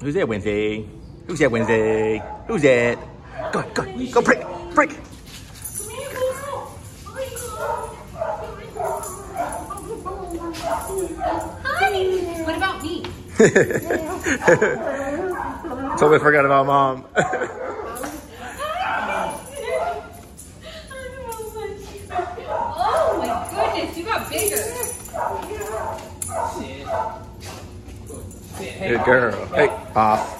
Who's there, Wednesday? Who's that, Wednesday? Who's that? Go, go, go, break, break. Hi, what about me? Totally forgot about Mom. Oh my goodness, you got bigger. Good girl. Hey, Pop.